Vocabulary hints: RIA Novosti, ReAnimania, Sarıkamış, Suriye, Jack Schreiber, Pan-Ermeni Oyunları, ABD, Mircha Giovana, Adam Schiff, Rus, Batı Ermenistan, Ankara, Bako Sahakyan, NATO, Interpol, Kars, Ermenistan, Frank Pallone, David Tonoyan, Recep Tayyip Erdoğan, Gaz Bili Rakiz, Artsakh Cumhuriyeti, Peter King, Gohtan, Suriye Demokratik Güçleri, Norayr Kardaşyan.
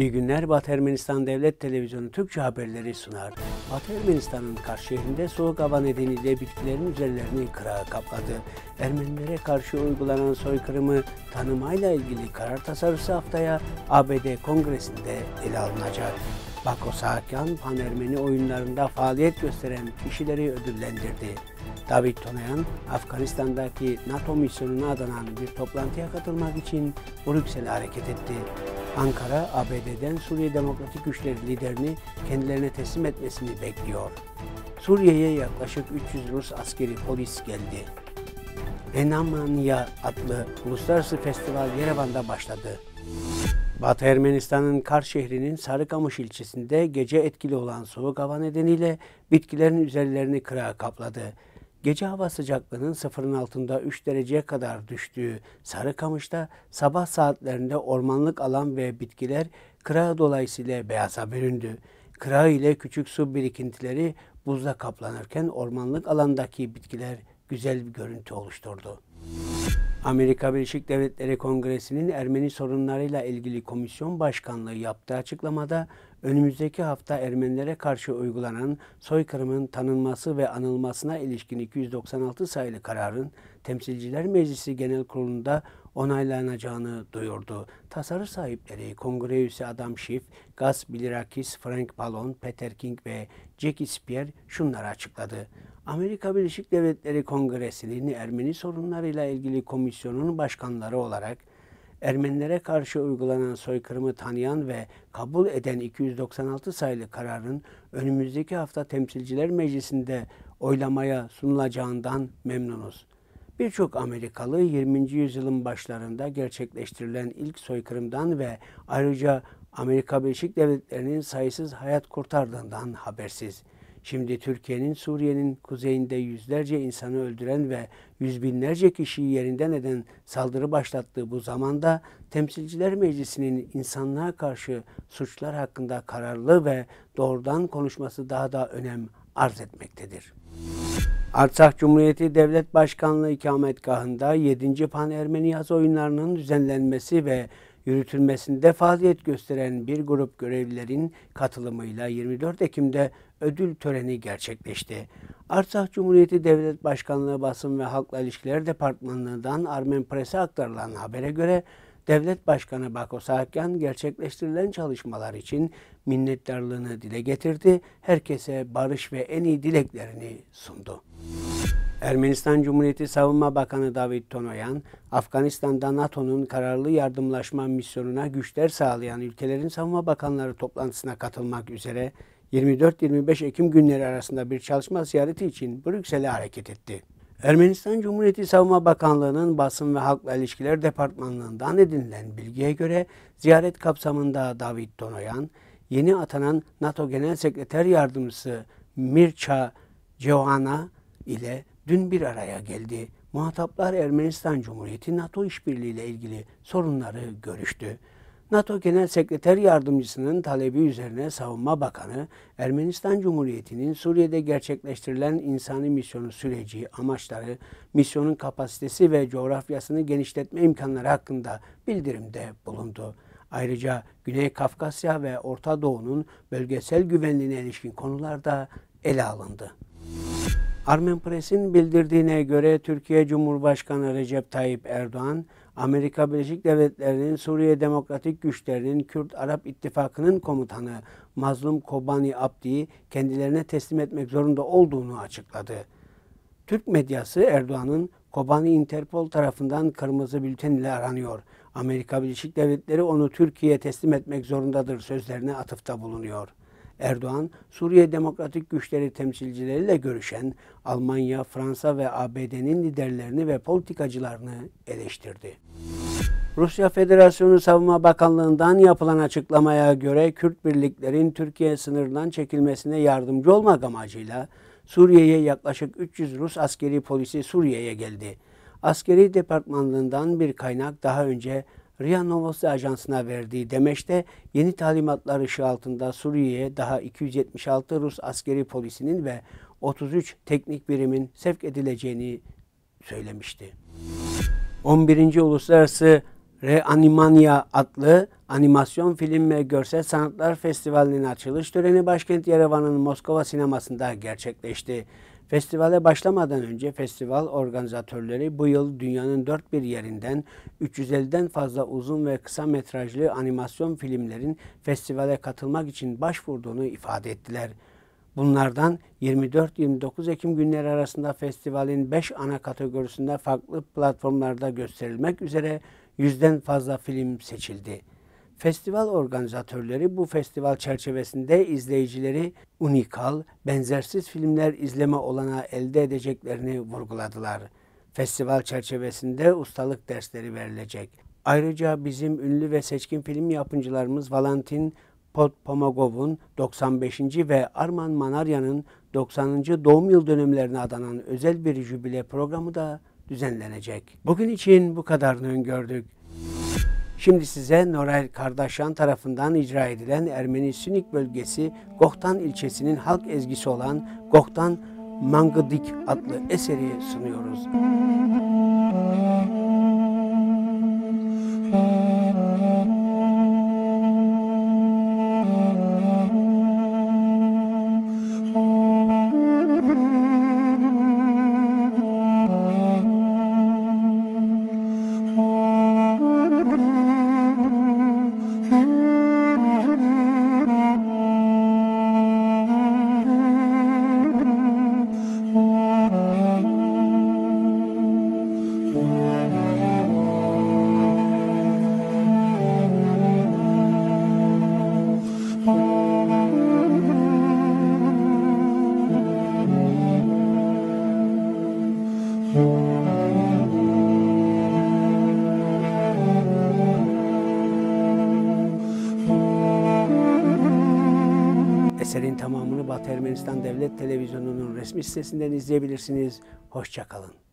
İyi günler, Batı Ermenistan Devlet Televizyonu Türkçe haberleri sunar. Batı Ermenistan'ın Kars şehrinde soğuk hava nedeniyle bitkilerin üzerlerini kırağı kapladı. Ermenilere karşı uygulanan soykırımı tanımayla ilgili karar tasarısı haftaya ABD Kongresi'nde ele alınacak. Bako Sahakyan, Pan-Ermeni oyunlarında faaliyet gösteren kişileri ödüllendirdi. David Tonoyan, Afganistan'daki NATO misyonuna adanan bir toplantıya katılmak için Brüksel'e hareket etti. Ankara, ABD'den Suriye Demokratik Güçleri liderini kendilerine teslim etmesini bekliyor. Suriye'ye yaklaşık 300 Rus askeri polis geldi. ReAnimania adlı uluslararası festival Yerevan'da başladı. Batı Ermenistan'ın Kars şehrinin Sarıkamış ilçesinde gece etkili olan soğuk hava nedeniyle bitkilerin üzerlerini kırağı kapladı. Gece hava sıcaklığının sıfırın altında 3 dereceye kadar düştüğü Sarıkamış'ta sabah saatlerinde ormanlık alan ve bitkiler kırağı dolayısıyla beyaza büründü. Kırağı ile küçük su birikintileri buzla kaplanırken ormanlık alandaki bitkiler güzel bir görüntü oluşturdu. Amerika Birleşik Devletleri Kongresi'nin Ermeni sorunlarıyla ilgili komisyon başkanlığı yaptığı açıklamada önümüzdeki hafta Ermenilere karşı uygulanan soykırımın tanınması ve anılmasına ilişkin 296 sayılı kararın Temsilciler Meclisi Genel Kurulu'nda onaylanacağını duyurdu. Tasarı sahipleri Kongre üyesi Adam Schiff, Gaz Bili Rakiz, Frank Pallone, Peter King ve Jack Schreiber şunları açıkladı. Amerika Birleşik Devletleri Kongresi'nin Ermeni sorunlarıyla ilgili komisyonun başkanları olarak Ermenilere karşı uygulanan soykırımı tanıyan ve kabul eden 296 sayılı kararın önümüzdeki hafta Temsilciler Meclisi'nde oylamaya sunulacağından memnunuz. Birçok Amerikalı 20. yüzyılın başlarında gerçekleştirilen ilk soykırımdan ve ayrıca Amerika Birleşik Devletleri'nin sayısız hayat kurtardığından habersiz. Şimdi Türkiye'nin Suriye'nin kuzeyinde yüzlerce insanı öldüren ve yüz binlerce kişiyi yerinden eden saldırı başlattığı bu zamanda Temsilciler Meclisi'nin insanlığa karşı suçlar hakkında kararlı ve doğrudan konuşması daha da önem arz etmektedir. Artsakh Cumhuriyeti Devlet Başkanlığı İkametgahı'nda 7. Pan-Ermeni Yaz Oyunları'nın düzenlenmesi ve yürütülmesinde faaliyet gösteren bir grup görevlilerin katılımıyla 24 Ekim'de ödül töreni gerçekleşti. Artsakh Cumhuriyeti Devlet Başkanlığı Basın ve Halkla İlişkiler Departmanı'ndan Armen Press'e aktarılan habere göre Devlet Başkanı Bako Sahakyan gerçekleştirilen çalışmalar için minnettarlığını dile getirdi. Herkese barış ve en iyi dileklerini sundu. Ermenistan Cumhuriyeti Savunma Bakanı David Tonoyan, Afganistan'da NATO'nun kararlı yardımlaşma misyonuna güçler sağlayan ülkelerin savunma bakanları toplantısına katılmak üzere 24-25 Ekim günleri arasında bir çalışma ziyareti için Brüksel'e hareket etti. Ermenistan Cumhuriyeti Savunma Bakanlığı'nın Basın ve Halkla İlişkiler Departmanı'ndan edinilen bilgiye göre ziyaret kapsamında David Tonoyan, yeni atanan NATO Genel Sekreter Yardımcısı Mircha Giovana ile dün bir araya geldi. Muhataplar Ermenistan Cumhuriyeti NATO işbirliği ile ilgili sorunları görüştü. NATO Genel Sekreter Yardımcısının talebi üzerine Savunma Bakanı, Ermenistan Cumhuriyeti'nin Suriye'de gerçekleştirilen insani misyonu süreci, amaçları, misyonun kapasitesi ve coğrafyasını genişletme imkanları hakkında bildirimde bulundu. Ayrıca Güney Kafkasya ve Orta Doğu'nun bölgesel güvenliğine ilişkin konular da ele alındı. Armen Press'in bildirdiğine göre Türkiye Cumhurbaşkanı Recep Tayyip Erdoğan, Amerika Birleşik Devletleri'nin Suriye Demokratik Güçleri'nin Kürt-Arap İttifakı'nın komutanı Mazlum Kobani Abdi'yi kendilerine teslim etmek zorunda olduğunu açıkladı. Türk medyası Erdoğan'ın Kobani Interpol tarafından kırmızı bülten ile aranıyor. Amerika Birleşik Devletleri onu Türkiye'ye teslim etmek zorundadır sözlerine atıfta bulunuyor. Erdoğan, Suriye Demokratik Güçleri temsilcileriyle görüşen Almanya, Fransa ve ABD'nin liderlerini ve politikacılarını eleştirdi. Rusya Federasyonu Savunma Bakanlığı'ndan yapılan açıklamaya göre Kürt birliklerin Türkiye sınırından çekilmesine yardımcı olmak amacıyla Suriye'ye yaklaşık 300 Rus askeri polisi Suriye'ye geldi. Askeri Departmanlığından bir kaynak daha önce RIA Novosti Ajansı'na verdiği demeçte yeni talimatlar ışığı altında Suriye'ye daha 276 Rus askeri polisinin ve 33 teknik birimin sevk edileceğini söylemişti. 11. Uluslararası ReAnimania adlı animasyon film ve görsel sanatlar festivalinin açılış töreni başkent Yerevan'ın Moskova sinemasında gerçekleşti. Festivale başlamadan önce festival organizatörleri bu yıl dünyanın dört bir yerinden 350'den fazla uzun ve kısa metrajlı animasyon filmlerin festivale katılmak için başvurduğunu ifade ettiler. Bunlardan 24-29 Ekim günleri arasında festivalin 5 ana kategorisinde farklı platformlarda gösterilmek üzere 100'den fazla film seçildi. Festival organizatörleri bu festival çerçevesinde izleyicileri unikal, benzersiz filmler izleme olanağı elde edeceklerini vurguladılar. Festival çerçevesinde ustalık dersleri verilecek. Ayrıca bizim ünlü ve seçkin film yapımcılarımız Valentin Podpomagov'un 95. ve Arman Manarya'nın 90. doğum yıl dönemlerine adanan özel bir jübile programı da düzenlenecek. Bugün için bu kadarını öngördük. Şimdi size Norayr Kardaşyan tarafından icra edilen Ermeni Sünik bölgesi Gohtan ilçesinin halk ezgisi olan Gohtan Mangıdik adlı eseri sunuyoruz. Eserin tamamını Batı Ermenistan Devlet Televizyonu'nun resmi sitesinden izleyebilirsiniz. Hoşça kalın.